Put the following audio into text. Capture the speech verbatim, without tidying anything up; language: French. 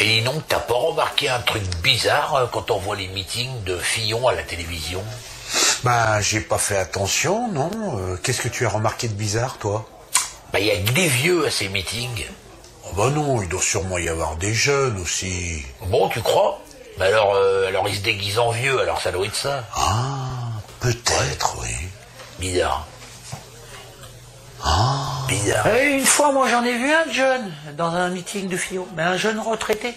Et non, t'as pas remarqué un truc bizarre quand on voit les meetings de Fillon à la télévision? Bah, j'ai pas fait attention, non. Euh, Qu'est-ce que tu as remarqué de bizarre, toi? Bah, il y a que des vieux à ces meetings. Oh bah non, il doit sûrement y avoir des jeunes aussi. Bon, tu crois? Bah alors, euh, alors ils se déguisent en vieux, alors ça doit être ça. Ah, peut-être, ouais. Oui. Bizarre. Ah. Bizarre. Et une fois, moi, j'en ai vu un jeune dans un meeting de Fillon, mais un jeune retraité.